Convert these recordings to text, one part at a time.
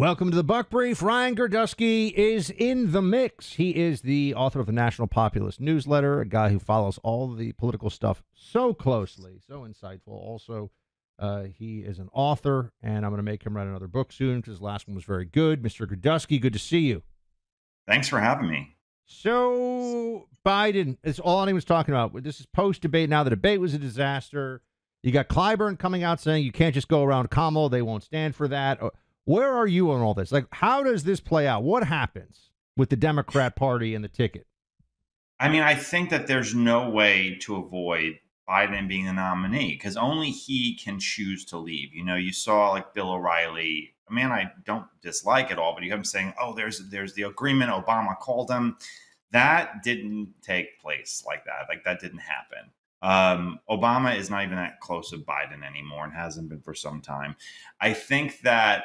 Welcome to the Buck Brief. Ryan Girdusky is in the mix. He is the author of the National Populist Newsletter, a guy who follows all the political stuff so closely, so insightful. Also, he is an author, and I'm going to make him write another book soon because his last one was very good. Mr. Girdusky, good to see you. Thanks for having me. So Biden, it's all anyone was talking about. This is post-debate. Now the debate was a disaster. You got Clyburn coming out saying you can't just go around Kamal. They won't stand for that. Where are you on all this? Like, how does this play out? What happens with the Democrat Party and the ticket? I mean, I think that there's no way to avoid Biden being the nominee because only he can choose to leave. You know, you saw like Bill O'Reilly, a man I don't dislike at all, but you have him saying, oh, there's the agreement Obama called him. That didn't take place like that. Like that didn't happen. Obama is not even that close to Biden anymore and hasn't been for some time. I think that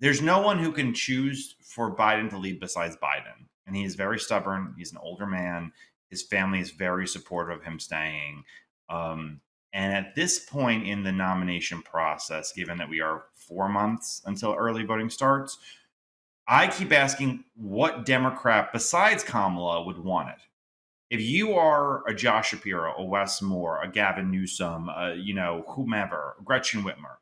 there's no one who can choose for Biden to lead besides Biden. And he is very stubborn. He's an older man. His family is very supportive of him staying. And at this point in the nomination process, given that we are 4 months until early voting starts, I keep asking what Democrat besides Kamala would want it. If you are a Josh Shapiro, a Wes Moore, a Gavin Newsom, you know, whomever, Gretchen Whitmer,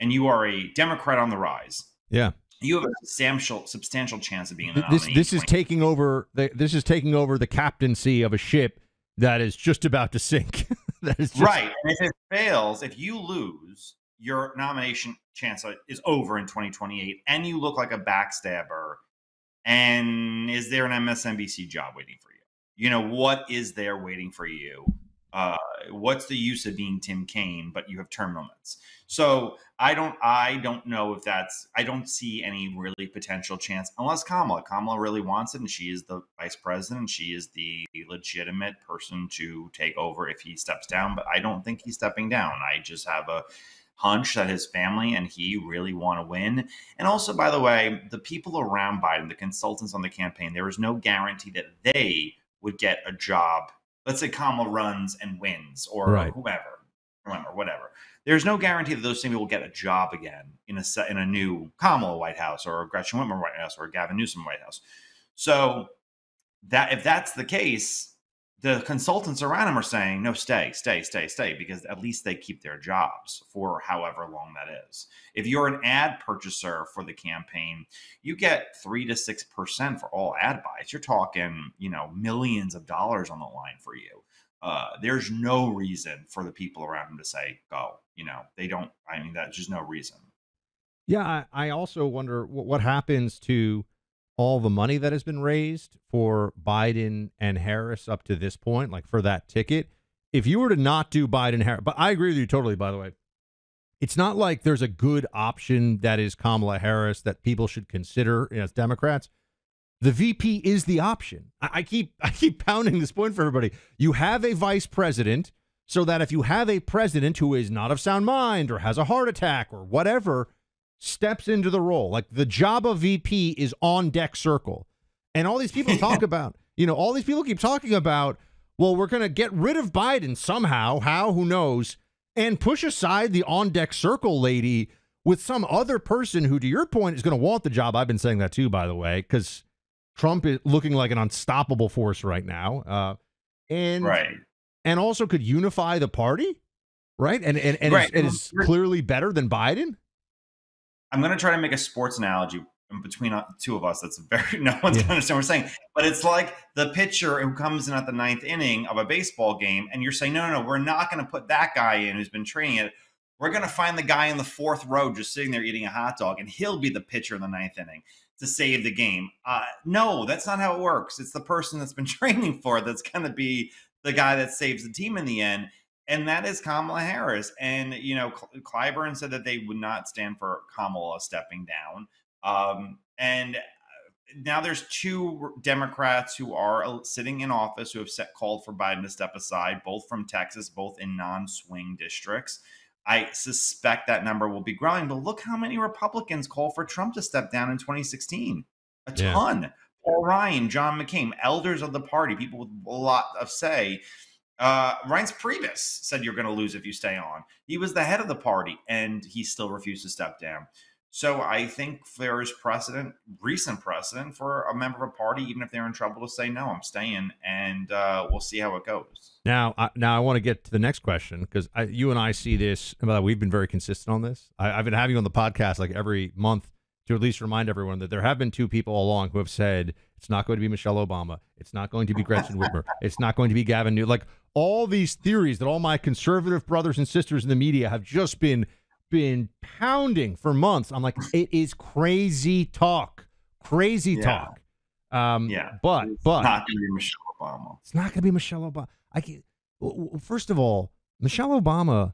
and you are a Democrat on the rise, yeah, you have a substantial chance of being a nominee. This is taking over. This is taking over the captaincy of a ship that is just about to sink. That is just... Right. And if it fails, if you lose, your nomination chance is over in 2028, and you look like a backstabber. And is there an MSNBC job waiting for you? You know, what is there waiting for you? What's the use of being Tim Kaine, but you have term limits? So I don't know if that's, I don't see any really potential chance unless Kamala really wants it. And she is the vice president. And she is the legitimate person to take over if he steps down, but I don't think he's stepping down. I just have a hunch that his family and he really want to win. And also, by the way, the people around Biden, the consultants on the campaign, there is no guarantee that they would get a job. Let's say Kamala runs and wins, or right, whoever. There's no guarantee that those same people will get a job again in a new Kamala White House, or a Gretchen Whitmer White House, or a Gavin Newsom White House. So that if that's the case, the consultants around him are saying, no, stay, because at least they keep their jobs for however long that is. If you're an ad purchaser for the campaign, you get 3 to 6% for all ad buys. You're talking, you know, millions of dollars on the line for you. There's no reason for the people around him to say, go, you know, they don't. I mean, that's just no reason. Yeah. I also wonder what happens to all the money that has been raised for Biden and Harris up to this point, like for that ticket. If you were to not do Biden, Harris, but I agree with you totally, by the way, it's not like there's a good option that is Kamala Harris that people should consider as Democrats. The VP is the option. I keep pounding this point for everybody. You have a vice president so that if you have a president who is not of sound mind or has a heart attack or whatever, steps into the role, like the job of VP is on deck circle. And all these people talk about, you know, all these people keep talking about, well, we're going to get rid of Biden somehow, how, who knows, and push aside the on deck circle lady with some other person who, to your point, is going to want the job. I've been saying that too, by the way, because Trump is looking like an unstoppable force right now. And also could unify the party. Right. And is clearly better than Biden. I'm going to try to make a sports analogy between the two of us. That's very, no one's going to understand what we're saying, but it's like the pitcher who comes in at the 9th inning of a baseball game. And you're saying, no, we're not going to put that guy in who's been training it. We're going to find the guy in the 4th row, just sitting there eating a hot dog, and he'll be the pitcher in the 9th inning to save the game. No, that's not how it works. It's the person that's been training for it that's going to be the guy that saves the team in the end. And that is Kamala Harris. And, you know, Clyburn said that they would not stand for Kamala stepping down. And now there's 2 Democrats who are sitting in office who have called for Biden to step aside, both from Texas, both in non-swing districts. I suspect that number will be growing. But look how many Republicans called for Trump to step down in 2016. A ton. Paul Ryan, John McCain, elders of the party, people with a lot of say. Reince Priebus said you're going to lose if you stay on. He was the head of the party, and he still refused to step down. So I think there is precedent, recent precedent, for a member of a party, even if they're in trouble, to say, no, I'm staying, and we'll see how it goes. Now I want to get to the next question, because you and I see this, and by the way, we've been very consistent on this. I've been having you on the podcast like every month to at least remind everyone that there have been two people along who have said, it's not going to be Michelle Obama, it's not going to be Gretchen Whitmer, it's not going to be Gavin Newsom. Like, all these theories that all my conservative brothers and sisters in the media have just been pounding for months. I'm like, it is crazy talk. But it's not gonna be Michelle Obama. I can't. First of all, Michelle Obama,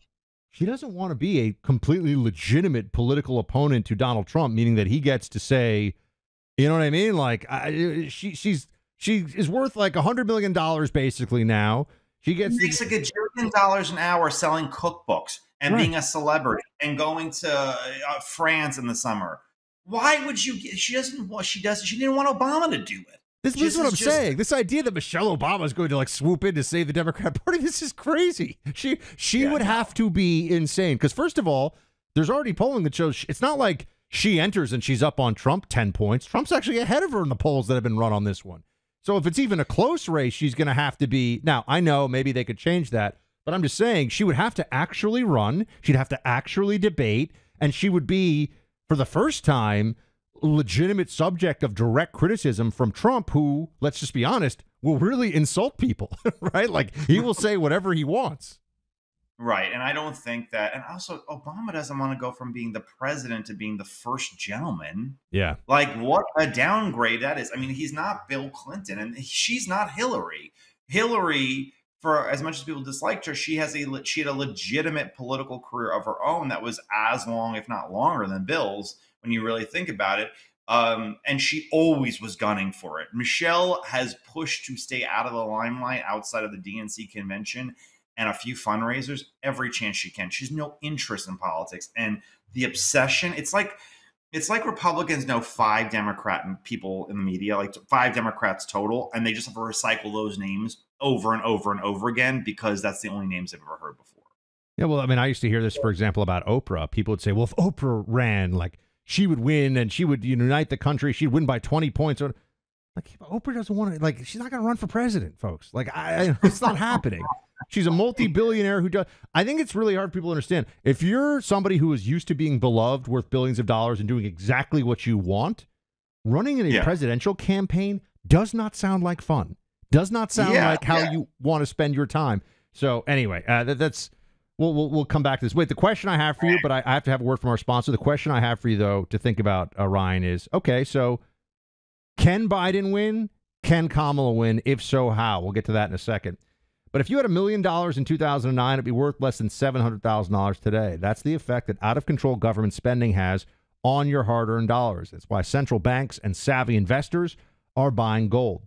she doesn't want to be a completely legitimate political opponent to Donald Trump, meaning that he gets to say, you know what I mean? Like, she is worth like $100 million basically now. She gets like $1 billion an hour selling cookbooks and being a celebrity and going to France in the summer. Why would you? She didn't want Obama to do it. This is what I'm saying. This idea that Michelle Obama is going to like swoop in to save the Democrat Party, this is crazy. She would have to be insane, because first of all, there's already polling that shows it's not like she enters and she's up on Trump 10 points. Trump's actually ahead of her in the polls that have been run on this one. So if it's even a close race, she's going to have to be. Now, I know maybe they could change that, but I'm just saying she would have to actually run. She'd have to actually debate, and she would be, for the first time, a legitimate subject of direct criticism from Trump, who, let's just be honest, will really insult people, right? Like, he will say whatever he wants. Right. And I don't think that. And also, Obama doesn't want to go from being the president to being the first gentleman. Yeah. Like, what a downgrade that is. I mean, he's not Bill Clinton, and she's not Hillary. Hillary, for as much as people disliked her, she had a legitimate political career of her own that was as long, if not longer, than Bill's when you really think about it. And she always was gunning for it. Michelle has pushed to stay out of the limelight outside of the DNC convention and a few fundraisers every chance she can. She's no interest in politics, and the obsession. It's like Republicans know five Democrat people in the media, like five Democrats total, and they just have to recycle those names over and over and over again because that's the only names I've ever heard before. Yeah, well, I mean, I used to hear this, for example, about Oprah. People would say, well, if Oprah ran, like, she would win and she would unite the country. She'd win by 20 points. Or, like, Oprah doesn't want to, like, she's not going to run for president, folks. Like, it's not happening. She's a multi-billionaire who does. I think it's really hard for people to understand. If you're somebody who is used to being beloved, worth billions of dollars, and doing exactly what you want, running in a presidential campaign does not sound like fun. Does not sound like how you want to spend your time. So anyway, we'll come back to this. Wait, the question I have for you, but I have to have a word from our sponsor. The question I have for you, though, to think about, Ryan, is, okay, so can Biden win? Can Kamala win? If so, how? We'll get to that in a second. But if you had $1 million in 2009, it'd be worth less than $700,000 today. That's the effect that out-of-control government spending has on your hard-earned dollars. That's why central banks and savvy investors are buying gold.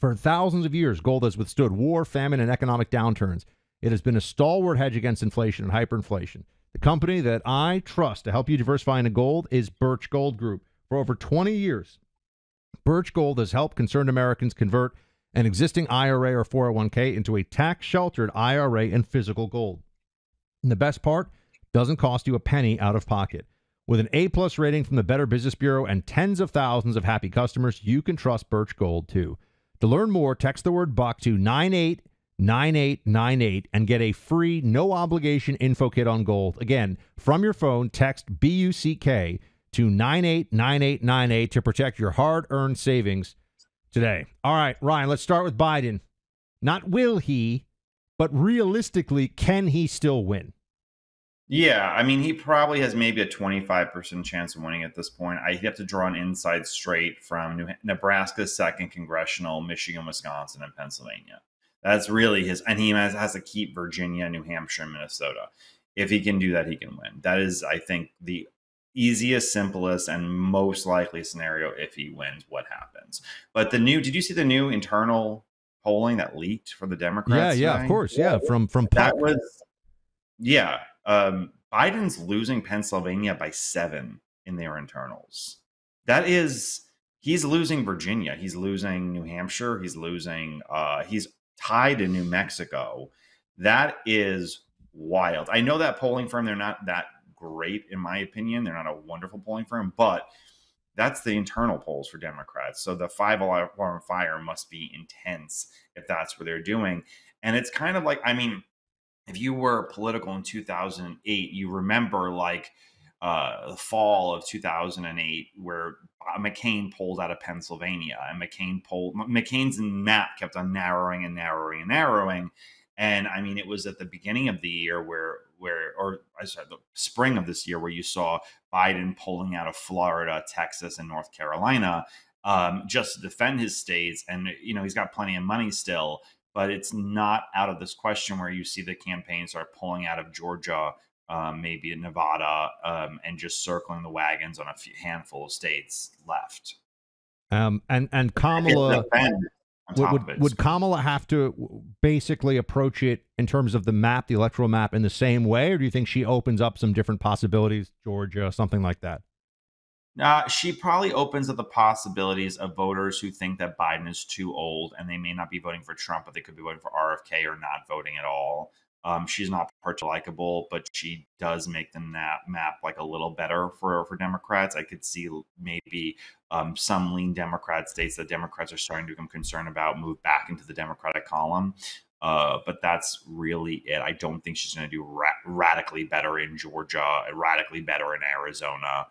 For thousands of years, gold has withstood war, famine, and economic downturns. It has been a stalwart hedge against inflation and hyperinflation. The company that I trust to help you diversify into gold is Birch Gold Group. For over 20 years, Birch Gold has helped concerned Americans convert an existing IRA or 401k into a tax-sheltered IRA and physical gold. And the best part, doesn't cost you a penny out of pocket. With an A-plus rating from the Better Business Bureau and tens of thousands of happy customers, you can trust Birch Gold, too. To learn more, text the word BUCK to 989898 and get a free, no-obligation info kit on gold. Again, from your phone, text BUCK to 989898 to protect your hard-earned savings today. All right, Ryan, let's start with Biden. Not will he, but realistically, can he still win? Yeah, I mean, he probably has maybe a 25% chance of winning at this point. I'd have to draw an inside straight from Nebraska's 2nd Congressional, Michigan, Wisconsin, and Pennsylvania. That's really his, and he has to keep Virginia, New Hampshire, and Minnesota. If he can do that, he can win. That is, I think, the easiest, simplest, and most likely scenario. If he wins, what happens? But did you see the new internal polling that leaked for the Democrats? Yeah, of course. Yeah, from that was, yeah. Biden's losing Pennsylvania by 7 in their internals. That is, he's losing Virginia, he's losing New Hampshire, he's losing, he's tied in New Mexico. That is wild. I know that polling firm, they're not that great, in my opinion. They're not a wonderful polling firm, but that's the internal polls for Democrats. So the five-alarm fire must be intense if that's what they're doing. And it's kind of like, I mean, if you were political in 2008, you remember like the fall of 2008 where McCain pulled out of Pennsylvania, and McCain's map kept on narrowing and narrowing and narrowing. And I mean, it was at the beginning of the year the spring of this year where you saw Biden pulling out of Florida, Texas, and North Carolina just to defend his states. And, you know, he's got plenty of money still, but it's not out of this question where you see the campaigns start pulling out of Georgia, maybe in Nevada, and just circling the wagons on a few handful of states left. And Kamala... Would Kamala have to basically approach it in terms of the map, the electoral map, in the same way? Or do you think she opens up some different possibilities, Georgia, something like that? She probably opens up the possibilities of voters who think that Biden is too old and they may not be voting for Trump, but they could be voting for RFK or not voting at all. She's not particularly likable, but she does make the map like a little better for Democrats. I could see maybe some lean Democrat states that Democrats are starting to become concerned about move back into the Democratic column. But that's really it. I don't think she's going to do radically better in Georgia, radically better in Arizona,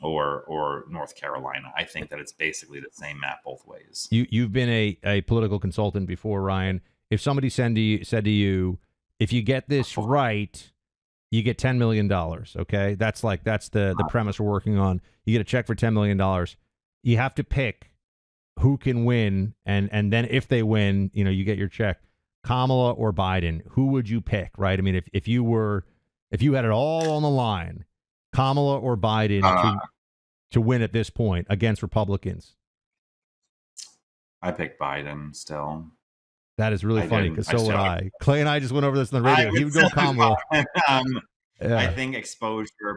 or North Carolina. I think that it's basically the same map both ways. You've been a political consultant before, Ryan. If somebody said to you, if you get this right, you get $10 million, okay? That's the premise we're working on. You get a check for $10 million. You have to pick who can win, and then if they win, you know, you get your check. Kamala or Biden, who would you pick, right? I mean, if you had it all on the line, Kamala or Biden to win at this point against Republicans? I pick Biden still. That is really funny, because so would I. Clay and I just went over this on the radio. He would go Kamala. Yeah. I think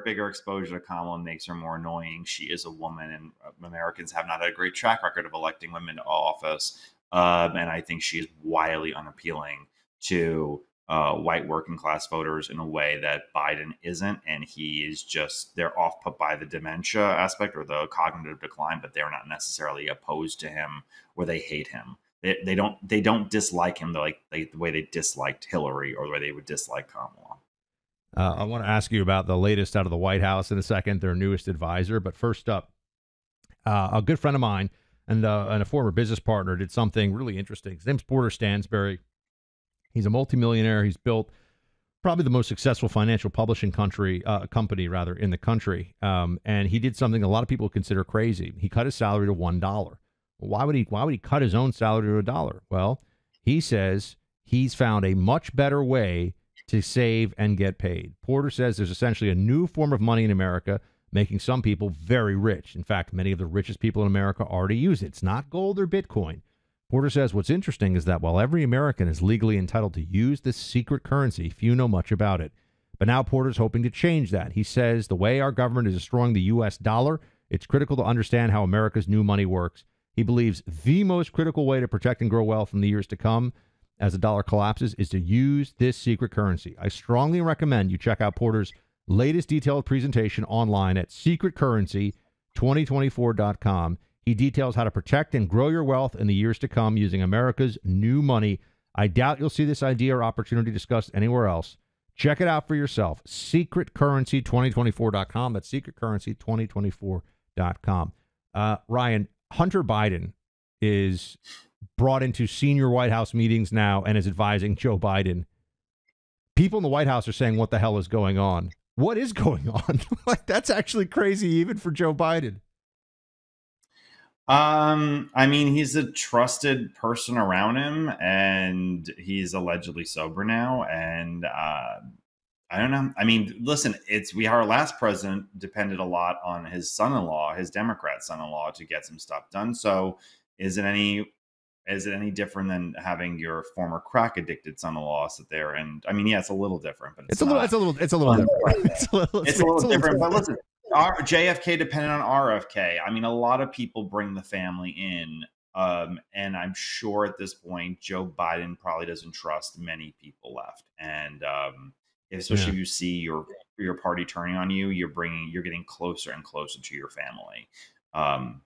bigger exposure to Kamala makes her more annoying. She is a woman, and Americans have not had a great track record of electing women to office. And I think she is wildly unappealing to white working class voters in a way that Biden isn't. And he is just, they're off put by the dementia aspect or the cognitive decline, but they're not necessarily opposed to him or they hate him. They don't dislike him the way they disliked Hillary or the way they would dislike Kamala. I want to ask you about the latest out of the White House in a second, their newest advisor. But first up, a good friend of mine and a former business partner did something really interesting. His name's Porter Stansberry. He's a multimillionaire. He's built probably the most successful financial publishing company in the country. And he did something a lot of people consider crazy. He cut his salary to $1. Why would he cut his own salary to $1? Well, he says he's found a much better way to save and get paid. Porter says there's essentially a new form of money in America making some people very rich. In fact, many of the richest people in America already use it. It's not gold or Bitcoin. Porter says what's interesting is that while every American is legally entitled to use this secret currency, few know much about it. But now Porter's hoping to change that. He says the way our government is destroying the U.S. dollar, it's critical to understand how America's new money works. He believes the most critical way to protect and grow wealth in the years to come as the dollar collapses is to use this secret currency. I strongly recommend you check out Porter's latest detailed presentation online at secretcurrency2024.com. He details how to protect and grow your wealth in the years to come using America's new money. I doubt you'll see this idea or opportunity discussed anywhere else. Check it out for yourself. Secretcurrency2024.com. That's secretcurrency2024.com. Ryan, Hunter Biden is brought into senior White House meetings now and is advising Joe Biden. People in the White House are saying, what the hell is going on? What is going on? Like, that's actually crazy even for Joe Biden. I mean, he's a trusted person around him and he's allegedly sober now. And I don't know. I mean, listen, our last president depended a lot on his son-in-law, his Democrat son-in-law, to get some stuff done. So is it any different than having your former crack addicted son-in-law sit there? And I mean, yeah, it's a little different, but it's a little different. But listen, JFK depended on RFK. I mean, a lot of people bring the family in. And I'm sure at this point, Joe Biden probably doesn't trust many people left. And, especially if you see your your party turning on you, you're getting closer and closer to your family.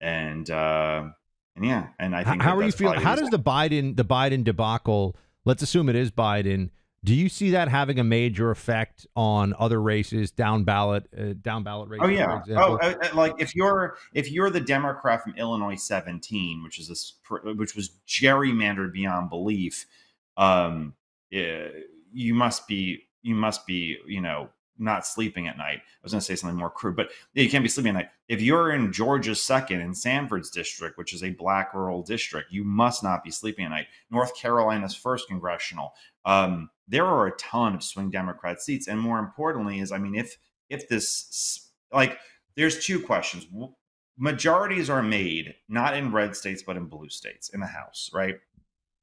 And yeah, and I think how are you feeling? How does the Biden debacle? Let's assume it is Biden. Do you see that having a major effect on other races, down ballot races? Oh yeah. Like if you're the Democrat from Illinois 17, which was gerrymandered beyond belief, you must be not sleeping at night. I was going to say something more crude, but you can't be sleeping at night. If you're in Georgia's second in Sanford's district, which is a black rural district, you must not be sleeping at night. North Carolina's first congressional. There are a ton of swing Democrat seats. And more importantly is, I mean, if this, like, there's two questions. Majorities are made not in red states, but in blue states in the House, right?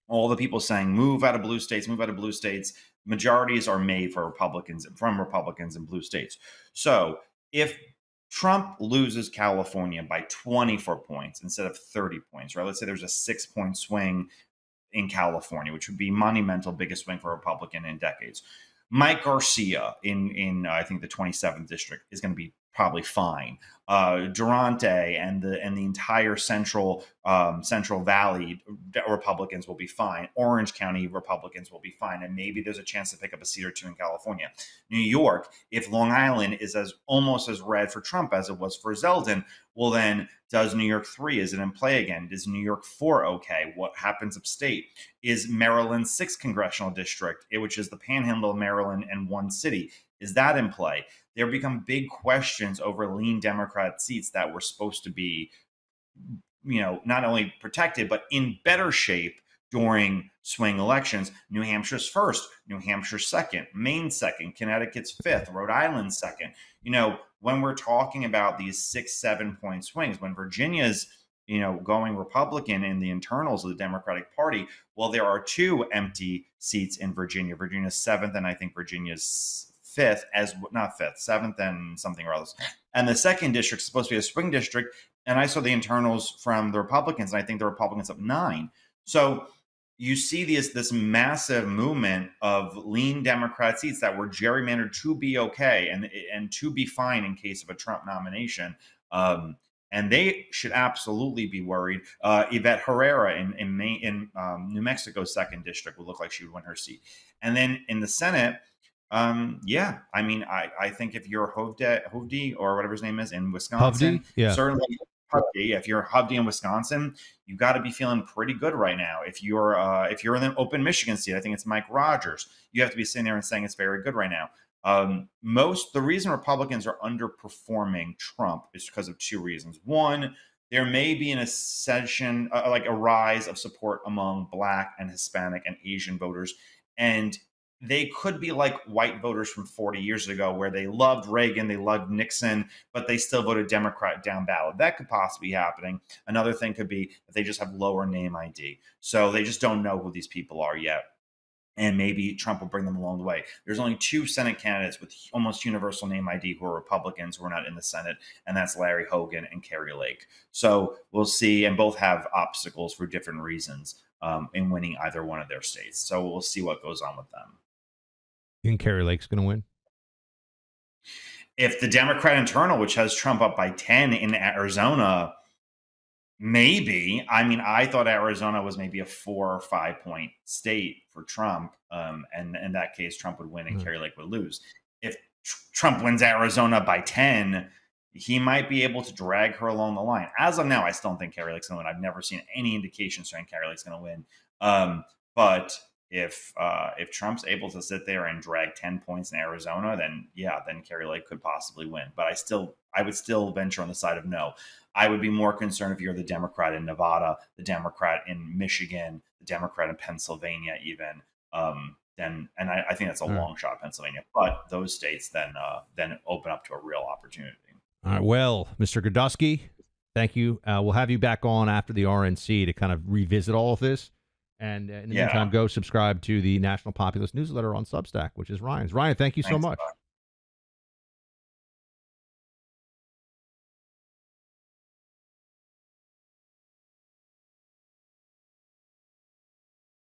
All the people saying, move out of blue states. Majorities are made for Republicans in blue states. So if Trump loses California by 24 points instead of 30 points, right? Let's say there's a 6-point swing in California, which would be monumental, biggest swing for a Republican in decades. Mike Garcia in I think the 27th district is going to be probably fine. Durante and the entire Central Valley Republicans will be fine. Orange County Republicans will be fine, and maybe there's a chance to pick up a seat or two in California. New York, if Long Island is as almost as red for Trump as it was for Zeldin, well then does New York 3, is it in play again? Is New York 4 okay? What happens upstate? Is Maryland's 6th congressional district, which is the panhandle of Maryland and one city, is that in play? There become big questions over lean Democrat seats that were supposed to be, not only protected, but in better shape during swing elections. New Hampshire's first, New Hampshire's second, Maine's second, Connecticut's fifth, Rhode Island's second. When we're talking about these 6-7 point swings, when Virginia's, going Republican in the internals of the Democratic Party, well, there are 2 empty seats in Virginia, Virginia's 7th, and I think Virginia's 5th, as not 5th, 7th and something or else. And the 2nd district is supposed to be a swing district. And I saw the internals from the Republicans, and I think the Republicans up 9. So you see this massive movement of lean Democrat seats that were gerrymandered to be okay and to be fine in case of a Trump nomination. And they should absolutely be worried. Yvette Herrera in New Mexico's 2nd district would look like she would win her seat. And then in the Senate, I think if you're Hovde or whatever his name is in Wisconsin, Hovde? Yeah. Certainly Hovde, if you're Hovde in Wisconsin, you got to be feeling pretty good right now. If you're in the open Michigan seat, I think it's Mike Rogers. You have to be sitting there and saying it's very good right now. The reason Republicans are underperforming Trump is because of 2 reasons. One, there may be an ascension, like a rise of support among Black and Hispanic and Asian voters, and they could be like white voters from 40 years ago where they loved Reagan, they loved Nixon, but they still voted Democrat down ballot. That could possibly be happening. Another thing could be that they just have lower name ID. So they just don't know who these people are yet. And maybe Trump will bring them along the way. There's only 2 Senate candidates with almost universal name ID who are Republicans who are not in the Senate, and that's Larry Hogan and Kerry Lake. So we'll see, and both have obstacles for different reasons in winning either one of their states. So we'll see what goes on with them. You think Kerry Lake's going to win? If the Democrat internal, which has Trump up by 10 in Arizona, maybe. I mean, I thought Arizona was maybe a 4 or 5 point state for Trump. And in that case, Trump would win and Kerry Lake would lose. If Trump wins Arizona by 10, he might be able to drag her along the line. As of now, I still don't think Kerry Lake's going to win. I've never seen any indication saying Kerry Lake's going to win. But if Trump's able to sit there and drag 10 points in Arizona, then Kerry Lake could possibly win. But I would still venture on the side of no. I would be more concerned if you're the Democrat in Nevada, the Democrat in Michigan, the Democrat in Pennsylvania, even. I think that's a long shot, Pennsylvania. But those states then open up to a real opportunity. All right. Well, Mr. Girdusky, thank you. We'll have you back on after the RNC to kind of revisit all of this. And in the meantime, go subscribe to the National Populist Newsletter on Substack, which is Ryan's. Ryan, thank you so much.